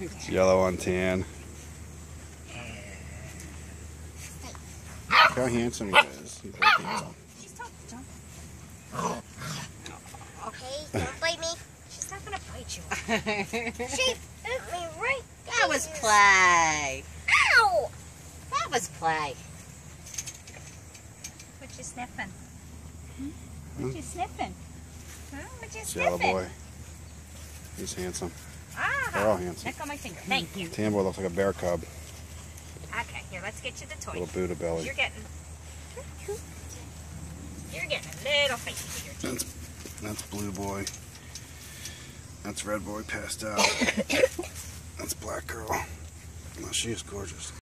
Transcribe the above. It's yellow and tan. Look how handsome he is. He's very handsome. She's tough, John. Okay, don't bite me. She's not gonna bite you. She bit me right there. That was play. Ow! That was play. What you sniffing? Hmm? What you sniffing? Huh? What you sniffing? Yellow boy. He's handsome. Ah, they're all handsome. Look on my finger. Thank you. Tambo looks like a bear cub. Okay, here, let's get you the toy. Little Buddha belly. You're getting a little feisty here. That's blue boy. That's red boy passed out. That's black girl. Well, she is gorgeous.